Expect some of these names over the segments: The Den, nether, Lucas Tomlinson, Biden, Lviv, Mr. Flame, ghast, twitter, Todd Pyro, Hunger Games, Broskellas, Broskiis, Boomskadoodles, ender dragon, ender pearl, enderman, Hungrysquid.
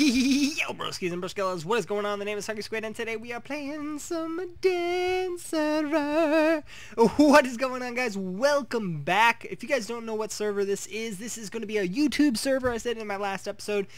Yo, broskies and broskellas, what is going on? The name is Hungrysquid, and today we are playing some dance server. What is going on, guys? Welcome back. If you guys don't know what server this is going to be a YouTube server. I said in my last episode,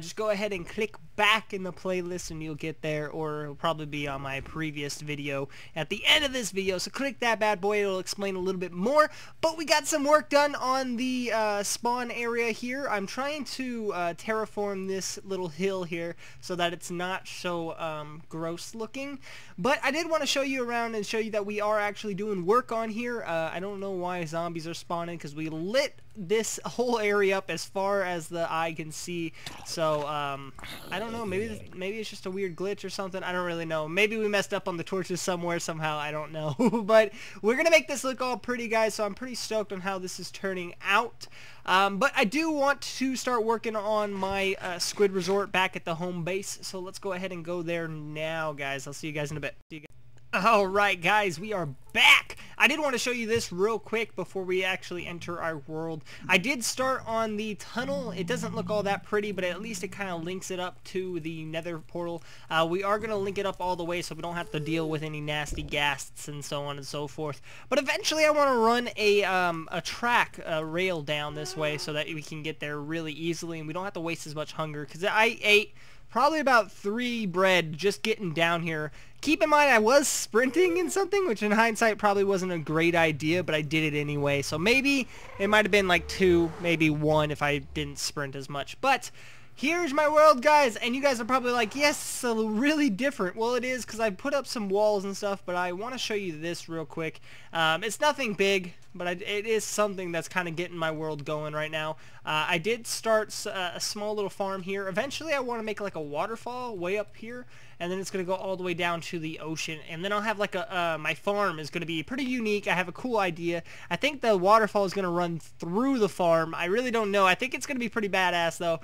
just go ahead and click back in the playlist and you'll get there, or it'll probably be on my previous video at the end of this video. So click that bad boy, it'll explain a little bit more. But we got some work done on the spawn area here. I'm trying to terraform this little hill here so that it's not so gross looking, but I did want to show you around and show you that we are actually doing work on here. I don't know why zombies are spawning, because we lit this whole area up as far as the eye can see. So I don't know, maybe it's just a weird glitch or something. I don't really know. Maybe we messed up on the torches somehow, I don't know. But we're gonna make this look all pretty, guys, so I'm pretty stoked on how this is turning out. But I do want to start working on my squid resort back at the home base, so let's go ahead and go there now, guys. I'll see you guys in a bit. See you guys. Alright, guys, we are back. I did want to show you this real quick before we actually enter our world. I did start on the tunnel. It doesn't look all that pretty, but at least it kind of links it up to the nether portal. We are going to link it up all the way so we don't have to deal with any nasty ghasts and so on and so forth. But eventually I want to run a track, a rail down this way so that we can get there really easily and we don't have to waste as much hunger, because I ate probably about 3 bread just getting down here. Keep in mind I was sprinting in something, which in hindsight probably wasn't a great idea, but I did it anyway. So maybe it might have been like 2, maybe 1 if I didn't sprint as much. But here's my world, guys, and you guys are probably like, yes, so really different. Well, it is, because I put up some walls and stuff, but I want to show you this real quick. It's nothing big, but it is something that's kind of getting my world going right now. I did start a small little farm here. Eventually, I want to make like a waterfall way up here, and then it's going to go all the way down to the ocean, and then I'll have like a, my farm is going to be pretty unique. I have a cool idea. I think the waterfall is going to run through the farm. I really don't know. I think it's going to be pretty badass, though.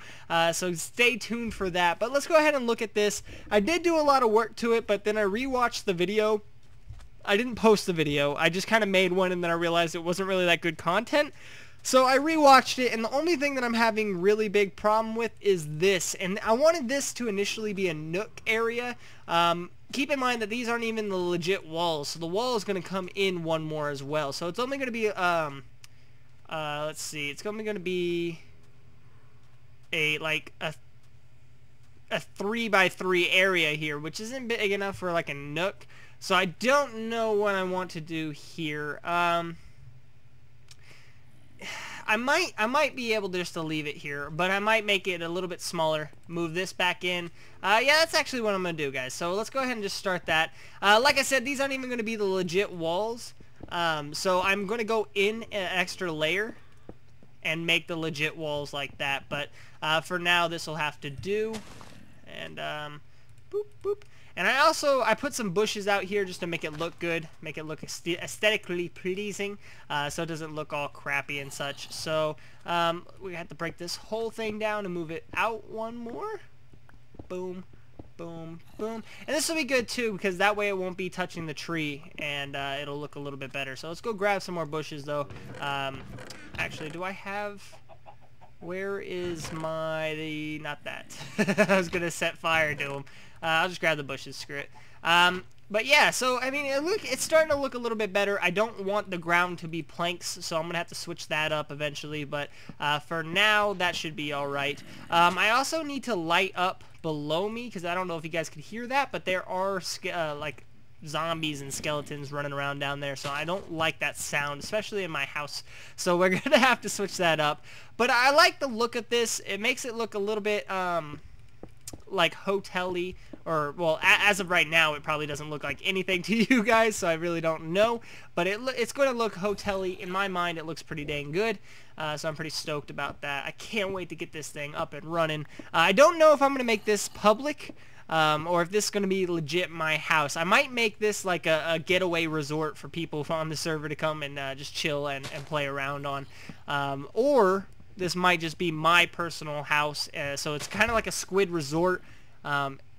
So stay tuned for that. But let's go ahead and look at this. I did do a lot of work to it, but then I rewatched the video. I didn't post the video. I just kind of made one, and then I realized it wasn't really that good content. So I rewatched it, and the only thing that I'm having really big problem with is this. And I wanted this to initially be a nook area. Keep in mind that these aren't even the legit walls, so the wall is going to come in one more as well. So it's only going to be, let's see, it's only going to be like a 3x3 area here, which isn't big enough for like a nook. So I don't know what I want to do here. I might be able just to leave it here, but I might make it a little bit smaller. Move this back in. Yeah, that's actually what I'm gonna do, guys. So let's go ahead and just start that. Like I said, these aren't even gonna be the legit walls. So I'm gonna go in an extra layer and make the legit walls like that. But for now, this will have to do. And boop boop. And I put some bushes out here just to make it look good, make it look aesthetically pleasing, so it doesn't look all crappy and such. So we have to break this whole thing down and move it out one more. Boom, boom, boom. And this will be good too, because that way it won't be touching the tree, and it'll look a little bit better. So let's go grab some more bushes, though. Actually, do I have... Where is my... not that. I was going to set fire to him. I'll just grab the bushes, screw it. But yeah, so, I mean, it's starting to look a little bit better. I don't want the ground to be planks, so I'm going to have to switch that up eventually. But for now, that should be all right. I also need to light up below me, because I don't know if you guys could hear that, but there are, like, zombies and skeletons running around down there, so I don't like that sound, especially in my house. So we're gonna have to switch that up. But I like the look of this. It makes it look a little bit like hotel-y, or well, as of right now it probably doesn't look like anything to you guys, so I really don't know, but it's going to look hotel-y in my mind. It looks pretty dang good, so I'm pretty stoked about that. I can't wait to get this thing up and running. I don't know if I'm gonna make this public, or if this is going to be legit my house. I might make this like a getaway resort for people on the server to come and just chill and play around on. Or this might just be my personal house. So it's kind of like a squid resort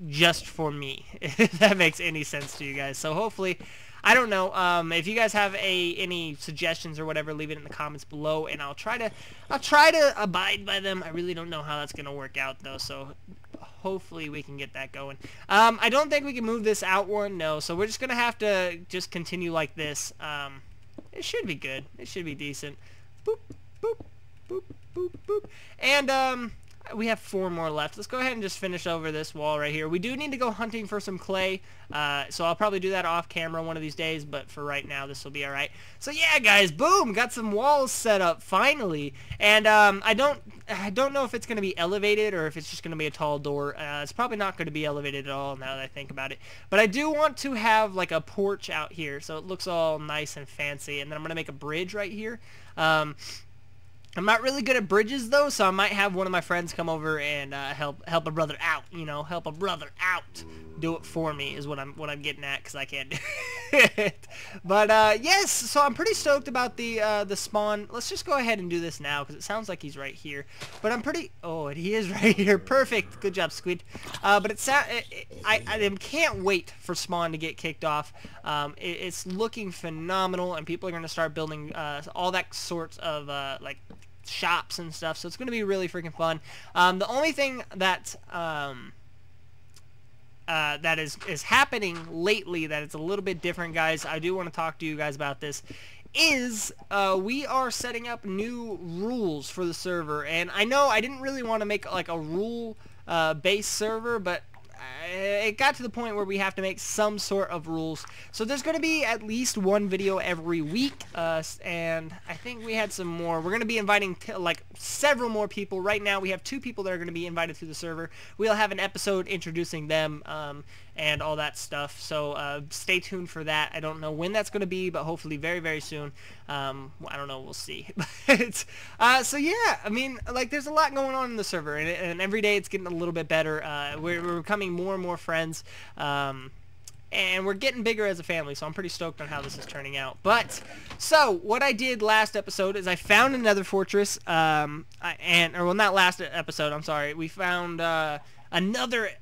just for me, if that makes any sense to you guys. So hopefully... I don't know. If you guys have any suggestions or whatever, leave it in the comments below, and I'll try to abide by them. I really don't know how that's gonna work out, though. So hopefully we can get that going. I don't think we can move this out one, no, so we're just going to have to just continue like this. It should be good. It should be decent. Boop, boop, boop, boop, boop. And, we have 4 more left. Let's go ahead and just finish over this wall right here. We do need to go hunting for some clay, so I'll probably do that off camera one of these days, but for right now this will be alright. So yeah, guys, boom, got some walls set up finally, and I don't know if it's going to be elevated or if it's just going to be a tall door. It's probably not going to be elevated at all now that I think about it, but I do want to have like a porch out here so it looks all nice and fancy, and then I'm going to make a bridge right here. I'm not really good at bridges though, so I might have one of my friends come over and help a brother out. You know, help a brother out. Do it for me is what I'm getting at, because I can't do it. But yes, so I'm pretty stoked about the spawn. Let's just go ahead and do this now because it sounds like he's right here. But I'm pretty. Oh, and he is right here. Perfect. Good job, Squid. But it's I can't wait for spawn to get kicked off. It's looking phenomenal, and people are going to start building all that sorts of like shops and stuff. So it's going to be really freaking fun. The only thing that that is happening lately that it's a little bit different, guys, I do want to talk to you guys about this, is we are setting up new rules for the server. And I know I didn't really want to make like a rule based server, but it got to the point where we have to make some sort of rules. So there's going to be at least one video every week, and I think we had some more. We're going to be inviting like several more people. Right now we have 2 people that are going to be invited to the server. We'll have an episode introducing them and all that stuff, so stay tuned for that. I don't know when that's going to be, but hopefully very, very soon. I don't know, we'll see. But, so yeah, I mean, like, there's a lot going on in the server, and every day it's getting a little bit better. We're becoming more and more friends, and we're getting bigger as a family, so I'm pretty stoked on how this is turning out. But, so, what I did last episode is I found another fortress, well, not last episode, I'm sorry, we found, another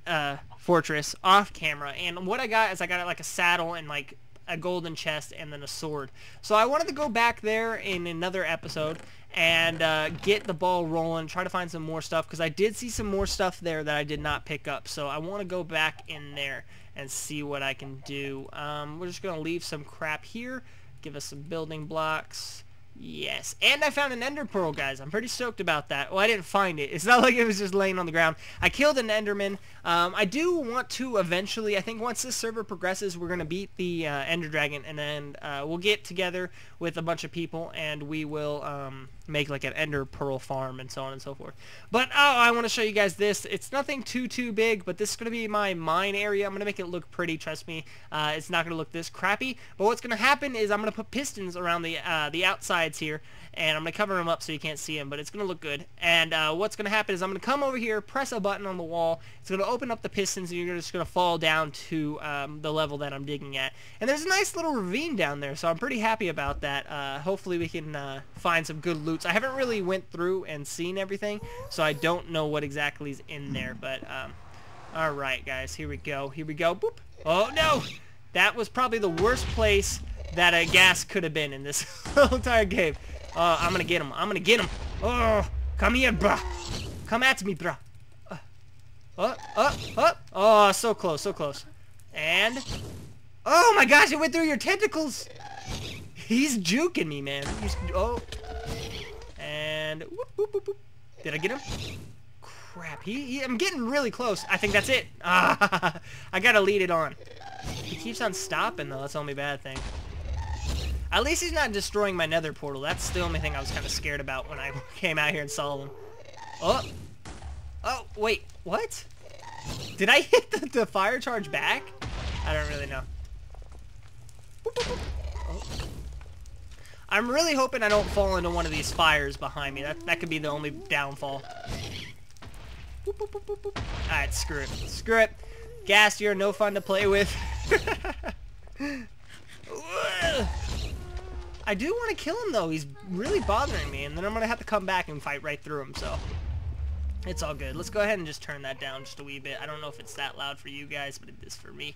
fortress off camera, and what I got is I got like a saddle and like a golden chest and then a sword. So I wanted to go back there in another episode and get the ball rolling, try to find some more stuff, because I did see some more stuff there that I did not pick up, so I want to go back in there and see what I can do. We're just gonna leave some crap here, give us some building blocks. Yes, and I found an ender pearl, guys. I'm pretty stoked about that. Well, I didn't find it. It's not like it was just laying on the ground. I killed an enderman. I do want to eventually, I think once this server progresses, we're going to beat the ender dragon, and then we'll get together with a bunch of people, and we will make like an ender pearl farm and so on and so forth. But, oh, I want to show you guys this. It's nothing too big, but this is going to be my mine area. I'm going to make it look pretty, trust me. It's not going to look this crappy, but what's going to happen is I'm going to put pistons around the outside here, and I'm gonna cover them up so you can't see them, but it's gonna look good. And what's gonna happen is I'm gonna come over here, press a button on the wall, it's gonna open up the pistons, and you're just gonna fall down to the level that I'm digging at. And there's a nice little ravine down there, so I'm pretty happy about that. Hopefully we can find some good loots. I haven't really went through and seen everything, so I don't know what exactly is in there, but alright, guys, here we go. Boop. Oh no, that was probably the worst place that a gas could have been in this whole entire game. I'm gonna get him. I'm gonna get him. Oh, come here, bruh. Come at me, bruh. Oh, so close. And, oh my gosh, it went through your tentacles. He's juking me, man. Oh. And, whoop, whoop, whoop, whoop. Did I get him? Crap, I'm getting really close. I think that's it. Ah, I gotta lead it on. He keeps on stopping, though. That's the only bad thing. At least he's not destroying my nether portal. That's the only thing I was kind of scared about when I came out here and saw him. Oh! Oh, wait. What? Did I hit the fire charge back? I don't really know. Oh. I'm really hoping I don't fall into one of these fires behind me. That could be the only downfall. Alright, screw it. Screw it. Gas, you're no fun to play with. I do want to kill him, though. He's really bothering me, and then I'm going to have to come back and fight right through him, so. It's all good. Let's go ahead and just turn that down just a wee bit. I don't know if it's that loud for you guys, but it is for me.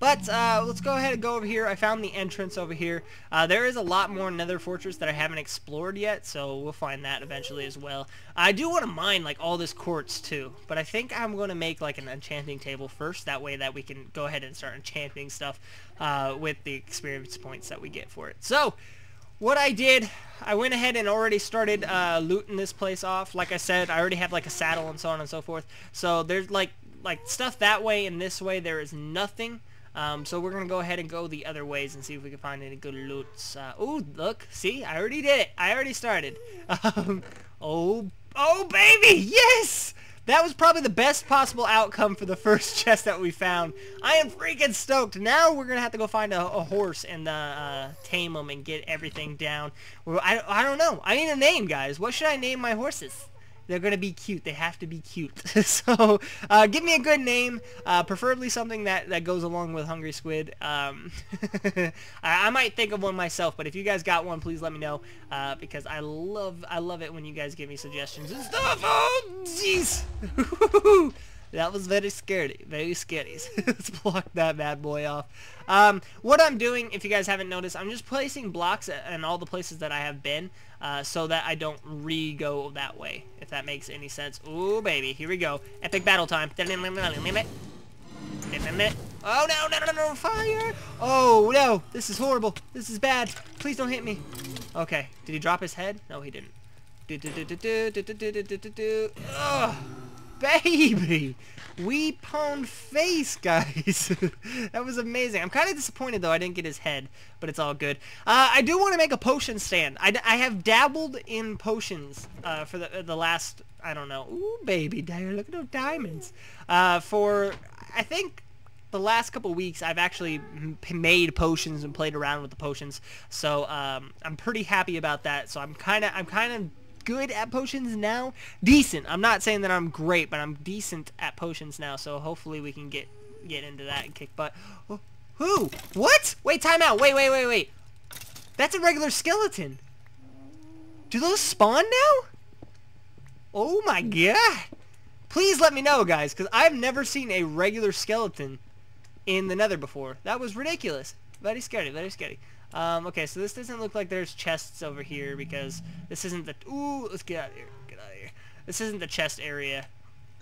But let's go ahead and go over here. I found the entrance over here. There is a lot more nether fortress that I haven't explored yet, so we'll find that eventually as well. I do want to mine like all this quartz too, but I think I'm going to make like an enchanting table first. That way that we can go ahead and start enchanting stuff with the experience points that we get for it. So what I did, I went ahead and already started looting this place off. Like I said, I already have like a saddle and so on and so forth. So there's like stuff that way and this way. There is nothing. So we're going to go ahead and go the other ways and see if we can find any good loots. Ooh, look. See, I already did it. I already started. Oh, baby, yes! That was probably the best possible outcome for the first chest that we found. I am freaking stoked. Now we're going to have to go find a horse and tame him and get everything down. I don't know. I need a name, guys. What should I name my horses? They're going to be cute. They have to be cute. So, give me a good name, preferably something that goes along with Hungry Squid. I might think of one myself, but if you guys got one, please let me know, because I love it when you guys give me suggestions and stuff. Oh, jeez. That was very scary, very scary. Let's block that bad boy off. What I'm doing, if you guys haven't noticed, I'm just placing blocks in all the places that I have been, so that I don't re-go that way, if that makes any sense. Ooh, baby, here we go. Epic battle time. Oh, no, fire. Oh, no, this is horrible. This is bad. Please don't hit me. Okay, did he drop his head? No, he didn't. Ugh. Baby, we pwned face, guys. That was amazing. I'm kind of disappointed though I didn't get his head, but it's all good. I do want to make a potion stand. I have dabbled in potions for the last, I don't know. Ooh, baby, look at those diamonds. For I think the last couple weeks, I've actually made potions and played around with the potions. So I'm pretty happy about that. So I'm kind of good at potions now. Decent. I'm not saying that I'm great, but I'm decent at potions now, so hopefully we can get into that and kick butt. Oh, who? What? Wait, time out. Wait. That's a regular skeleton. Do those spawn now? Oh my god. Please let me know, guys, because I've never seen a regular skeleton in the nether before. That was ridiculous. Very scary, very scary. Okay, so this doesn't look like there's chests over here because this isn't the... Ooh, let's get out of here. Get out of here. This isn't the chest area.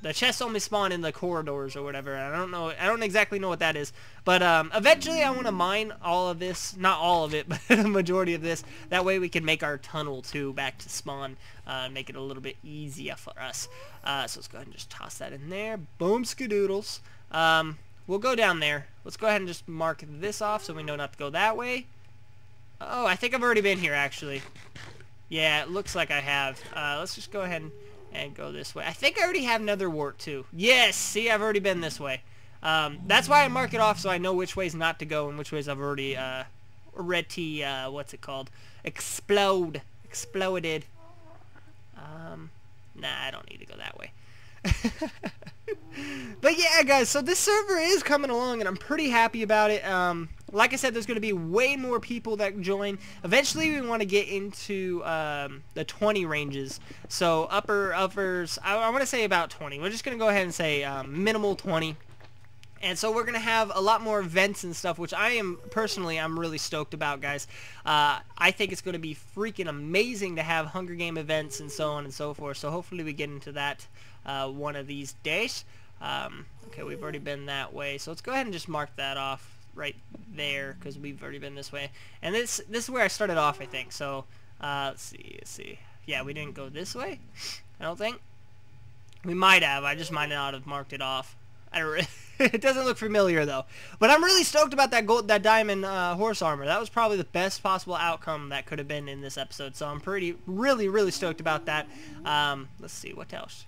The chests only spawn in the corridors or whatever. I don't know. I don't exactly know what that is. But eventually I want to mine all of this. Not all of it, but the majority of this. That way we can make our tunnel, too, back to spawn. Make it a little bit easier for us. So let's go ahead and just toss that in there. Boom, skadoodles. We'll go down there. Let's go ahead and just mark this off so we know not to go that way. Oh, I think I've already been here, actually. Yeah, it looks like I have. Let's just go ahead and go this way. I think I already have another wart, too. Yes! See, I've already been this way. That's why I mark it off, so I know which ways not to go and which ways I've already, what's it called? Exploded. Nah, I don't need to go that way. But yeah, guys, so this server is coming along, and I'm pretty happy about it. Like I said, there's going to be way more people that join. Eventually, we want to get into the 20 ranges. So uppers, I want to say about 20. We're just going to go ahead and say minimal 20. And so we're going to have a lot more events and stuff, which I'm really stoked about, guys. I think it's going to be freaking amazing to have Hunger Game events and so on and so forth. So hopefully we get into that one of these days. Okay, we've already been that way. So let's go ahead and just mark that off right there because we've already been this way. And this is where I started off, I think. So let's see. Yeah, we didn't go this way, I don't think. We might have. I just might not have marked it off. I don't really... It doesn't look familiar, though. But I'm really stoked about that diamond horse armor. That was probably the best possible outcome that could have been in this episode. So I'm really stoked about that. Let's see, what else?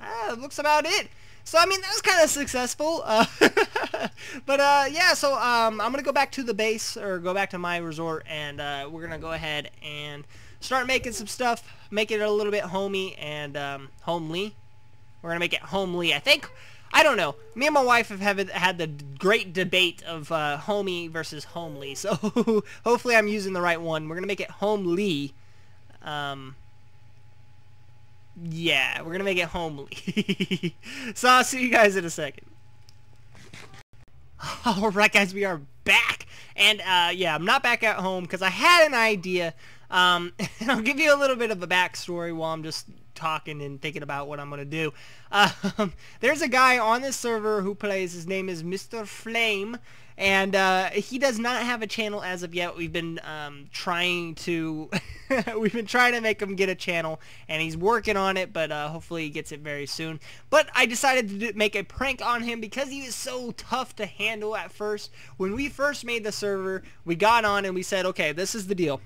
That looks about it. So, I mean, that was kind of successful. But, yeah, so I'm going to go back to the base, or go back to my resort, and we're going to go ahead and start making some stuff, make it a little bit homey and homely. We're going to make it homely, I think. I don't know. Me and my wife have had the great debate of homey versus homely, so hopefully I'm using the right one. We're going to make it homely. Yeah, we're gonna make it homely. So I'll see you guys in a second. Alright guys, we are back! And yeah, I'm not back at home because I had an idea. And I'll give you a little bit of a backstory while I'm just talking and thinking about what I'm gonna do. There's a guy on this server who plays, his name is Mr. Flame, and he does not have a channel as of yet. We've been trying to make him get a channel, and he's working on it, but hopefully he gets it very soon. But I decided to make a prank on him because he was so tough to handle at first. When we first made the server, we got on and we said, okay, this is the deal.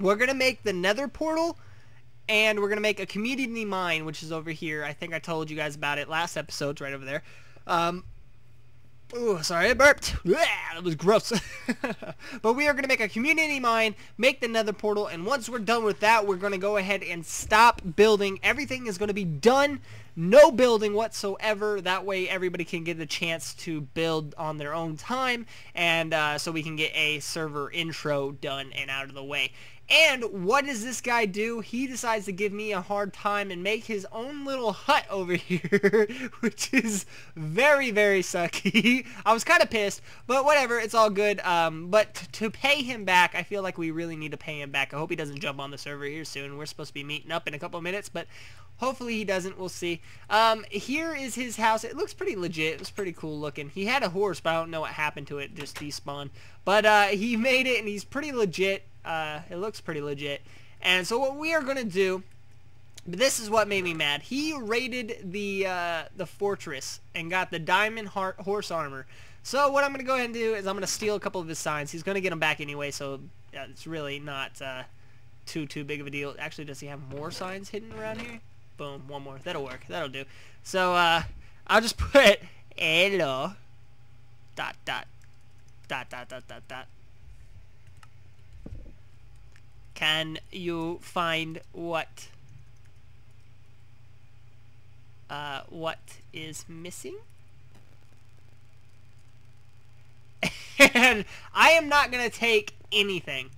We're gonna make the nether portal, and we're gonna make a community mine, which is over here. I think I told you guys about it last episode, right over there. Ooh, sorry, I burped. That was gross. But we are gonna make a community mine, make the nether portal, and once we're done with that, we're gonna go ahead and stop building. Everything is gonna be done. No building whatsoever. That way everybody can get a chance to build on their own time, and so we can get a server intro done and out of the way. And what does this guy do? He decides to give me a hard time and make his own little hut over here, which is very, very sucky. I was kind of pissed, but whatever, it's all good. But to pay him back, I feel like we really need to pay him back. I hope he doesn't jump on the server here soon. We're supposed to be meeting up in a couple of minutes, but hopefully he doesn't. We'll see. Here is his house. It looks pretty legit. It was pretty cool looking. He had a horse, but I don't know what happened to it. Just despawned. But he made it, and he's pretty legit. It looks pretty legit. And so what we are gonna do, this is what made me mad. He raided the fortress and got the diamond horse armor. So what I'm gonna go ahead and do is I'm gonna steal a couple of his signs. He's gonna get them back anyway, so it's really not too big of a deal. Actually, does he have more signs hidden around here? Boom, one more. That'll work. That'll do. So I'll just put hello dot dot dot dot dot dot dot. Can you find what is missing? And I am not going to take anything.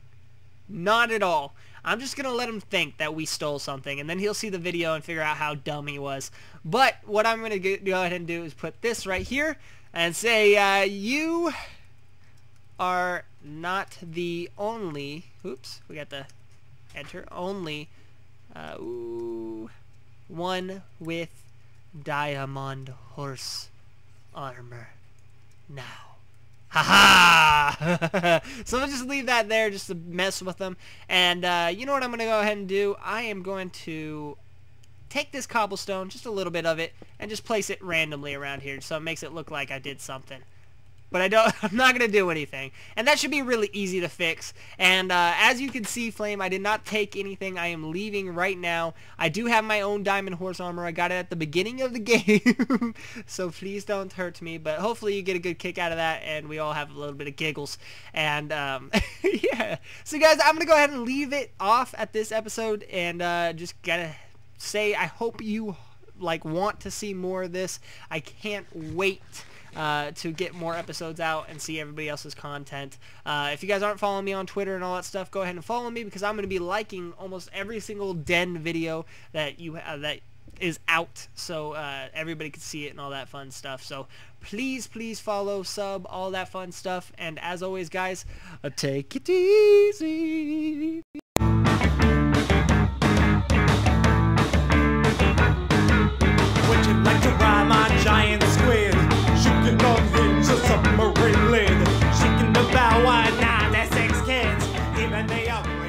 Not at all. I'm just going to let him think that we stole something, and then he'll see the video and figure out how dumb he was. But what I'm going to go ahead and do is put this right here and say, you are not the only... Oops, we got the enter. Only ooh, one with diamond horse armor now. Haha! So I'll just leave that there just to mess with them. And you know what I'm going to go ahead and do? I am going to take this cobblestone, just a little bit of it, and just place it randomly around here so it makes it look like I did something. But I'm not going to do anything. And that should be really easy to fix. And as you can see, Flame, I did not take anything. I am leaving right now. I do have my own diamond horse armor. I got it at the beginning of the game. So please don't hurt me. But hopefully you get a good kick out of that. And we all have a little bit of giggles. And yeah. So guys, I'm going to go ahead and leave it off at this episode. And just got to say, I hope you like want to see more of this. I can't wait to get more episodes out and see everybody else's content. If you guys aren't following me on Twitter and all that stuff, go ahead and follow me, because I'm going to be liking almost every single den video that you that is out, so everybody can see it and all that fun stuff. So please follow, sub, all that fun stuff. And as always guys, take it easy. Would you like to ride my giant squid? It's a submarine lid. She can devour 9 to 6 kids, even they are.